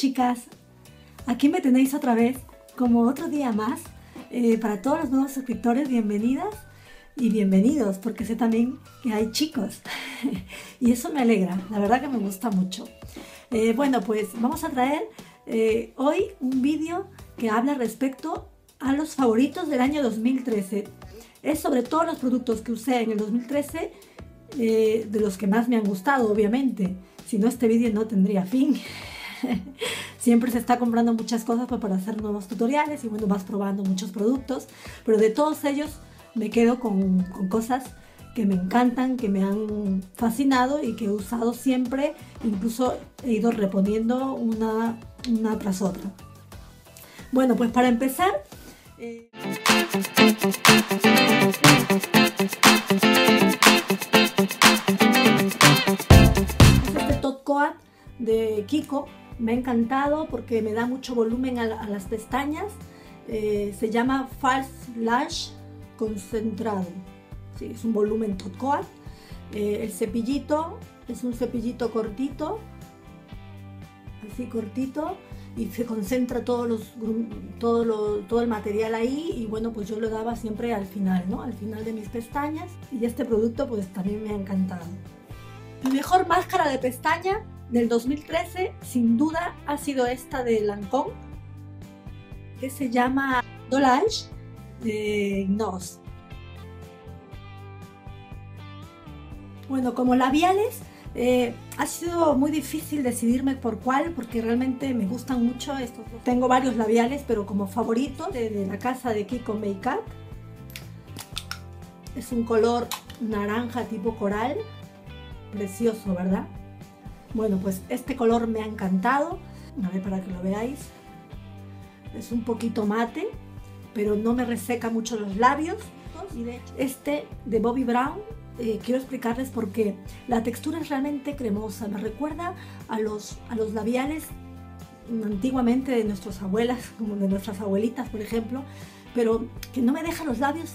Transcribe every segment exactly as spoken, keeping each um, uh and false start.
chicas, aquí me tenéis otra vez, como otro día más. Eh, para todos los nuevos suscriptores, bienvenidas y bienvenidos, porque sé también que hay chicos y eso me alegra, la verdad que me gusta mucho. Eh, bueno, pues vamos a traer eh, hoy un vídeo que habla respecto a los favoritos del año dos mil trece. Es sobre todos los productos que usé en el dos mil trece, eh, de los que más me han gustado, obviamente. Si no, este vídeo no tendría fin. Siempre se está comprando muchas cosas para hacer nuevos tutoriales y bueno, vas probando muchos productos, pero de todos ellos me quedo con, con cosas que me encantan, que me han fascinado y que he usado siempre, incluso he ido reponiendo una, una tras otra. Bueno, pues para empezar... Eh... este top coat de Kiko me ha encantado porque me da mucho volumen a, la, a las pestañas. Eh, se llama False Lash Concentrado. Sí, es un volumen top coat. Eh, el cepillito es un cepillito cortito, así cortito, y se concentra todos los, todo, lo, todo el material ahí, y bueno, pues yo lo daba siempre al final, ¿no? Al final de mis pestañas, y este producto pues también me ha encantado. Mi mejor máscara de pestaña del dos mil trece sin duda ha sido esta de Lancôme, que se llama Dolage Nose. Bueno, como labiales, Eh, ha sido muy difícil decidirme por cuál, porque realmente me gustan mucho estos dos. Tengo varios labiales, pero como favorito de, de la casa de Kiko Make Up, es un color naranja tipo coral, precioso, ¿verdad? Bueno, pues este color me ha encantado. A ver, para que lo veáis, es un poquito mate, pero no me reseca mucho los labios. Y de hecho, este de Bobbi Brown, Eh, quiero explicarles por qué. La textura es realmente cremosa, me recuerda a los, a los labiales antiguamente de nuestras abuelas, como de nuestras abuelitas, por ejemplo, pero que no me deja los labios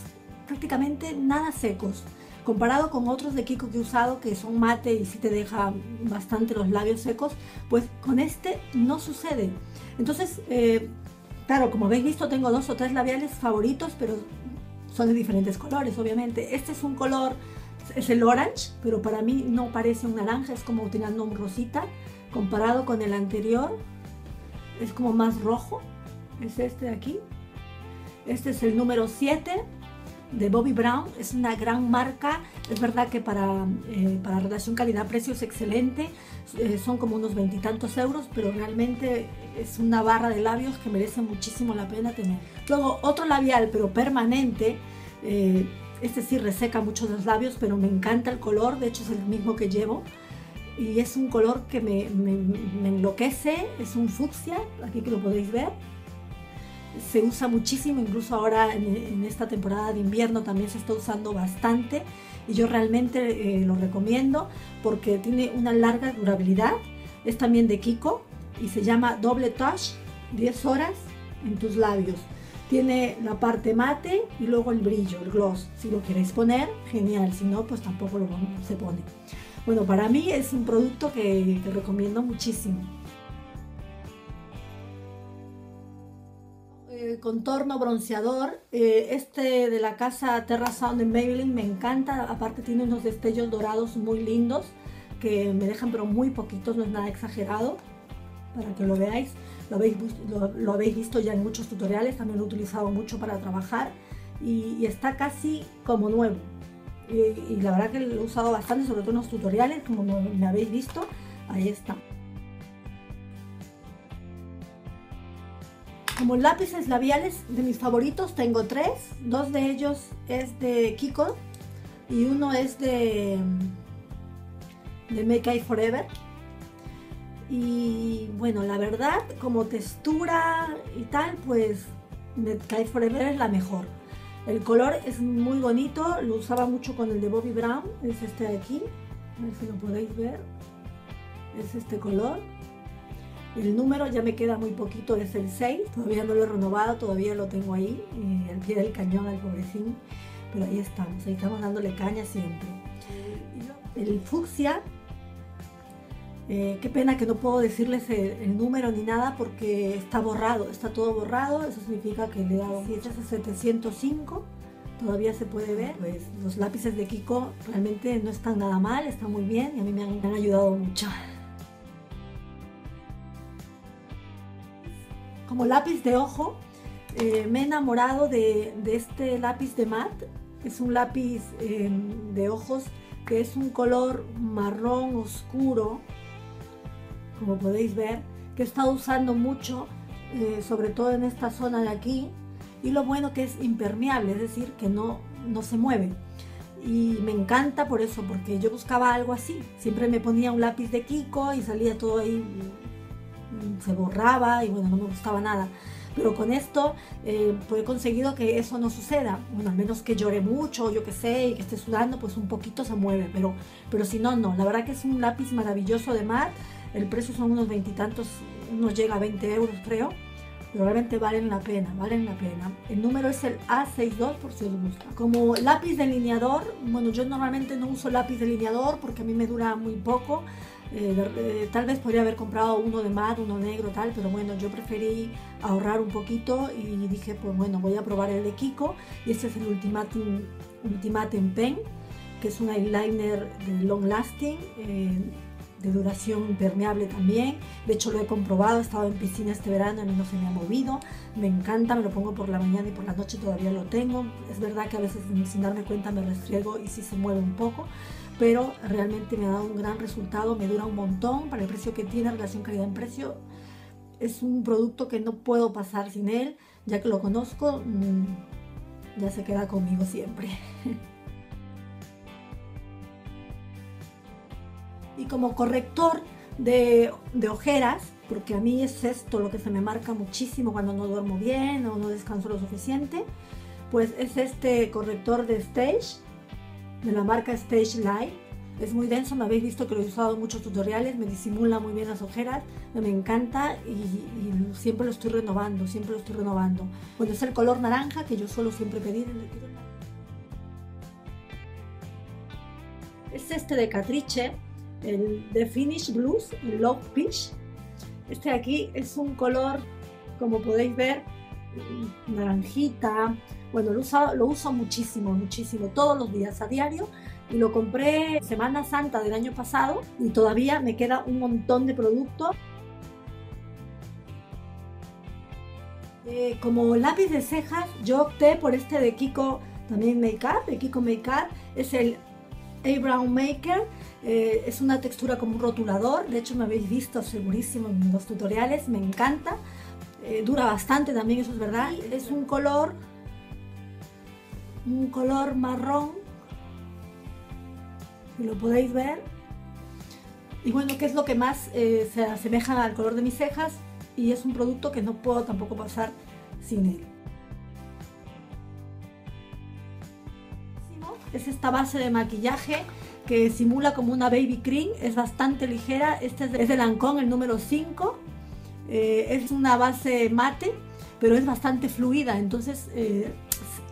prácticamente nada secos, comparado con otros de Kiko que he usado, que son mate y sí te deja bastante los labios secos. Pues con este no sucede. Entonces, eh, claro, como habéis visto, tengo dos o tres labiales favoritos, pero son de diferentes colores, obviamente. Este es un color, es el orange, pero para mí no parece un naranja, es como tirando un rosita. Comparado con el anterior, es como más rojo, es este de aquí. Este es el número siete de Bobbi Brown, es una gran marca. Es verdad que para, eh, para relación calidad-precio es excelente, eh, son como unos veintitantos euros, pero realmente es una barra de labios que merece muchísimo la pena tener. Luego otro labial, pero permanente, eh, este sí reseca mucho los labios, pero me encanta el color, de hecho es el mismo que llevo, y es un color que me, me, me enloquece, es un fucsia, aquí que lo podéis ver. Se usa muchísimo, incluso ahora en, en esta temporada de invierno también se está usando bastante, y yo realmente eh, lo recomiendo porque tiene una larga durabilidad. Es también de Kiko y se llama Doble Touch, diez horas en tus labios. Tiene la parte mate y luego el brillo, el gloss. Si lo queréis poner, genial, si no, pues tampoco lo, se pone. Bueno, para mí es un producto que, que recomiendo muchísimo. Contorno bronceador, eh, este de la casa Terra Sound de Maybelline me encanta, aparte tiene unos destellos dorados muy lindos que me dejan, pero muy poquitos, no es nada exagerado, para que lo veáis. Lo habéis, lo, lo habéis visto ya en muchos tutoriales, también lo he utilizado mucho para trabajar, y, y está casi como nuevo, y, y la verdad que lo he usado bastante, sobre todo en los tutoriales, como me, me habéis visto, ahí está. Como lápices labiales, de mis favoritos tengo tres, dos de ellos es de Kiko y uno es de, de Make Up For Ever. Y bueno, la verdad, como textura y tal, pues Make Up For Ever es la mejor. El color es muy bonito, lo usaba mucho con el de Bobbi Brown, es este de aquí, a ver si lo podéis ver, es este color. El número ya me queda muy poquito, es el seis, todavía no lo he renovado, todavía lo tengo ahí, eh, al pie del cañón al pobrecín, pero ahí estamos, ahí estamos dándole caña siempre. El fucsia Eh, qué pena que no puedo decirles el, el número ni nada porque está borrado, está todo borrado. Eso significa que le he dado siete setecientos cinco, todavía se puede ver. Pues los lápices de Kiko realmente no están nada mal, están muy bien y a mí me han, me han ayudado mucho. Como lápiz de ojo, eh, me he enamorado de, de este lápiz de matte. Es un lápiz eh, de ojos que es un color marrón oscuro, como podéis ver, que he estado usando mucho, eh, sobre todo en esta zona de aquí, y lo bueno que es impermeable, es decir, que no, no se mueve, y me encanta por eso, porque yo buscaba algo así. Siempre me ponía un lápiz de Kiko y salía todo ahí, se borraba y bueno, no me gustaba nada, pero con esto eh, pues he conseguido que eso no suceda. Bueno, al menos que llore mucho, yo que sé, y que esté sudando, pues un poquito se mueve, pero, pero si no, no. La verdad que es un lápiz maravilloso de matte. El precio son unos veintitantos, nos llega a veinte euros creo, pero realmente valen la pena, valen la pena. El número es el A sesenta y dos por si os gusta. Como lápiz delineador, bueno, yo normalmente no uso lápiz delineador porque a mí me dura muy poco. Eh, eh, tal vez podría haber comprado uno de matte, uno negro, tal, pero bueno, yo preferí ahorrar un poquito y dije, pues bueno, voy a probar el de Kiko, y este es el Ultimate, Ultimate Pen, que es un eyeliner de long lasting, eh, de duración impermeable también. De hecho lo he comprobado, he estado en piscina este verano y no se me ha movido. Me encanta, me lo pongo por la mañana y por la noche todavía lo tengo. Es verdad que a veces sin darme cuenta me restriego y sí se mueve un poco, pero realmente me ha dado un gran resultado, me dura un montón. Para el precio que tiene, relación calidad-precio, es un producto que no puedo pasar sin él. Ya que lo conozco, ya se queda conmigo siempre. Y como corrector de, de ojeras, porque a mí es esto lo que se me marca muchísimo cuando no duermo bien o no descanso lo suficiente, pues es este corrector de Stage, de la marca Stage Light. Es muy denso, me habéis visto que lo he usado en muchos tutoriales, me disimula muy bien las ojeras, me encanta y, y siempre lo estoy renovando, siempre lo estoy renovando. Bueno, es el color naranja que yo suelo siempre pedir en el tutorial. Es este de Catrice, el The Finish Blues Love Peach. Este de aquí es un color, como podéis ver, naranjita. Bueno, lo uso, lo uso muchísimo, muchísimo, todos los días, a diario. Y lo compré Semana Santa del año pasado y todavía me queda un montón de producto. Eh, como lápiz de cejas, yo opté por este de Kiko, también Make Up, de Kiko Make Up. Es el Eyebrow Maker. Eh, es una textura como un rotulador, de hecho me habéis visto segurísimo en los tutoriales, me encanta. Eh, dura bastante también, eso es verdad. Y es un color, un color marrón, si lo podéis ver. Y bueno, que es lo que más eh, se asemeja al color de mis cejas, y es un producto que no puedo tampoco pasar sin él. Es esta base de maquillaje que simula como una baby cream, es bastante ligera. Este es de Lancôme, el número cinco. Eh, es una base mate, pero es bastante fluida, entonces eh,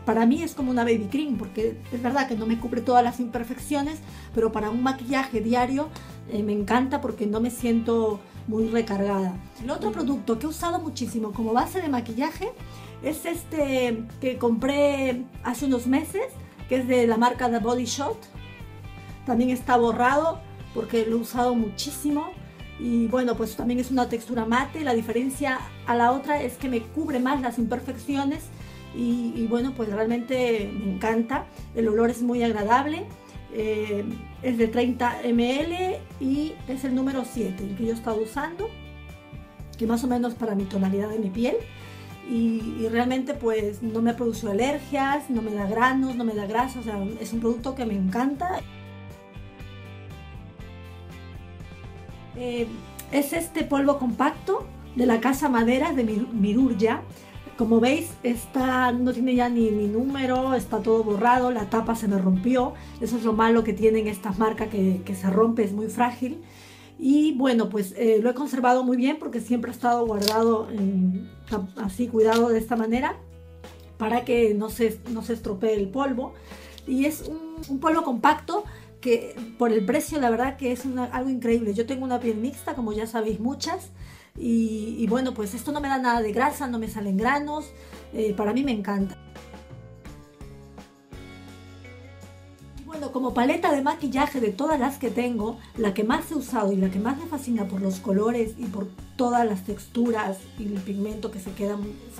para mí es como una baby cream, porque es verdad que no me cubre todas las imperfecciones, pero para un maquillaje diario eh, me encanta porque no me siento muy recargada. El otro producto que he usado muchísimo como base de maquillaje es este que compré hace unos meses, que es de la marca The Body Shop. También está borrado porque lo he usado muchísimo y bueno, pues también es una textura mate. La diferencia a la otra es que me cubre más las imperfecciones y, y bueno, pues realmente me encanta. El olor es muy agradable, eh, es de treinta mililitros y es el número siete, el que yo he estado usando, que más o menos para mi tonalidad de mi piel. Y, y realmente pues no me produce alergias, no me da granos, no me da grasa, o sea, es un producto que me encanta. Eh, es este polvo compacto de la casa Maderas de Mirurgia. Como veis, está, no tiene ya ni, ni número, está todo borrado, la tapa se me rompió. Eso es lo malo que tienen estas marcas, que, que se rompe, es muy frágil. Y bueno, pues eh, lo he conservado muy bien porque siempre ha estado guardado en, así, cuidado de esta manera para que no se, no se estropee el polvo. Y es un, un polvo compacto que por el precio la verdad que es una, algo increíble. Yo tengo una piel mixta, como ya sabéis muchas, y, y bueno, pues esto no me da nada de grasa, no me salen granos, eh, para mí me encanta. Bueno, como paleta de maquillaje de todas las que tengo, la que más he usado y la que más me fascina por los colores y por todas las texturas y el pigmento que se queda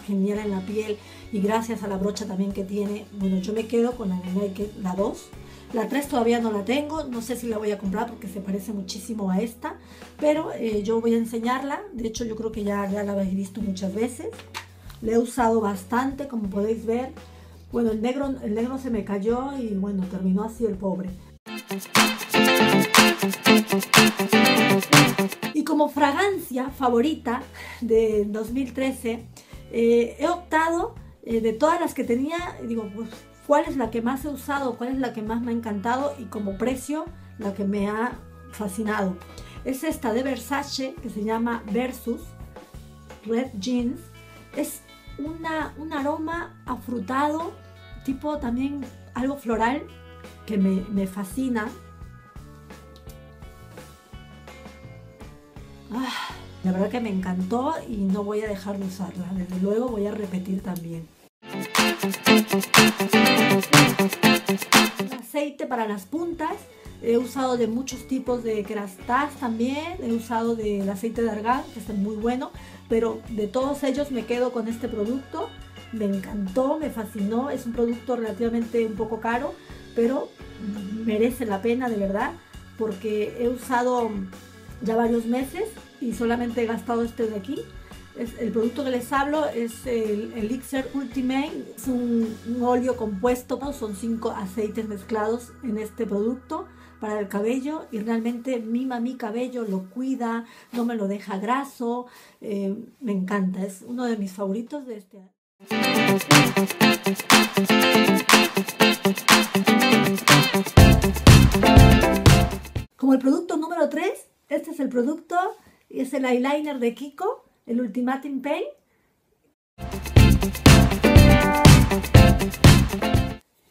genial en la piel, y gracias a la brocha también que tiene, bueno, yo me quedo con la de Make Up, la dos. La tres todavía no la tengo, no sé si la voy a comprar porque se parece muchísimo a esta, pero eh, yo voy a enseñarla. De hecho, yo creo que ya, ya la habéis visto muchas veces, la he usado bastante, como podéis ver. Bueno, el negro, el negro se me cayó y bueno, terminó así el pobre. Y como fragancia favorita de dos mil trece, eh, he optado eh, de todas las que tenía, digo, pues, ¿cuál es la que más he usado? ¿Cuál es la que más me ha encantado? Y como precio, la que me ha fascinado. Es esta de Versace, que se llama Versus Red Jeans. Es Una, un aroma afrutado, tipo también algo floral, que me, me fascina. Ah, la verdad que me encantó y no voy a dejar de usarla, desde luego voy a repetir también. Aceite para las puntas, he usado de muchos tipos, de Kerastase también, he usado del aceite de argán, que está muy bueno, pero de todos ellos me quedo con este producto. Me encantó, me fascinó, es un producto relativamente un poco caro, pero merece la pena de verdad, porque he usado ya varios meses y solamente he gastado este de aquí. Es el producto que les hablo, es el Elixir Ultimate, es un, un óleo compuesto, son cinco aceites mezclados en este producto para el cabello, y realmente mima mi cabello, lo cuida, no me lo deja graso, eh, me encanta, es uno de mis favoritos de este año. Como el producto número tres, este es el producto, es el eyeliner de Kiko, el Ultimate Pen.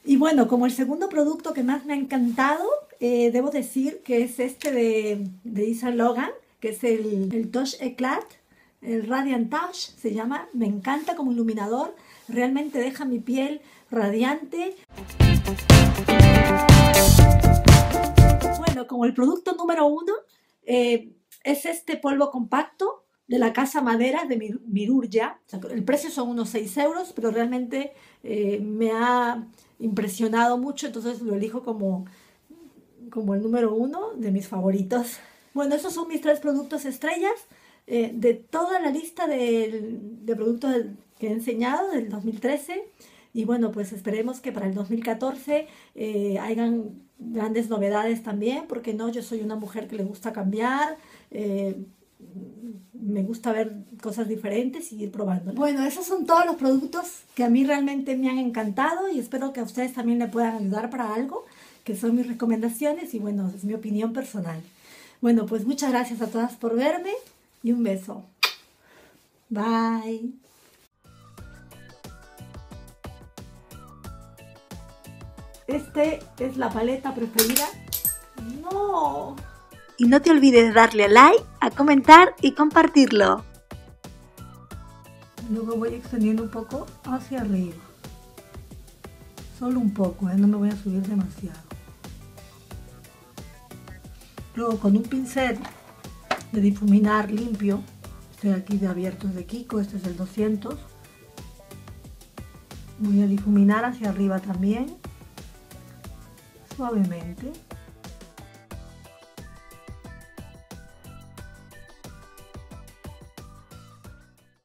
Y bueno, como el segundo producto que más me ha encantado, eh, debo decir que es este de, de Isa Logan, que es el, el Touch Eclat, el Radiant Touch se llama. Me encanta como iluminador, realmente deja mi piel radiante. Bueno, como el producto número uno, eh, es este polvo compacto de la casa Maderas de Mirurgia. El precio son unos seis euros, pero realmente eh, me ha impresionado mucho, entonces lo elijo como, como el número uno de mis favoritos. Bueno, esos son mis tres productos estrellas eh, de toda la lista de, de productos que he enseñado del dos mil trece. Y bueno, pues esperemos que para el dos mil catorce eh, hayan grandes novedades también, porque no, yo soy una mujer que le gusta cambiar, eh, me gusta ver cosas diferentes y ir probando. Bueno, esos son todos los productos que a mí realmente me han encantado y espero que a ustedes también le puedan ayudar para algo, que son mis recomendaciones y bueno, es mi opinión personal. Bueno, pues muchas gracias a todas por verme y un beso. Bye. Este es la paleta preferida. ¡No! Y no te olvides de darle a like, a comentar y compartirlo. Luego voy extendiendo un poco hacia arriba. Solo un poco, ¿eh? No me voy a subir demasiado. Luego con un pincel de difuminar limpio, estoy aquí de Abiertos de Kiko, este es el doscientos. Voy a difuminar hacia arriba también, suavemente.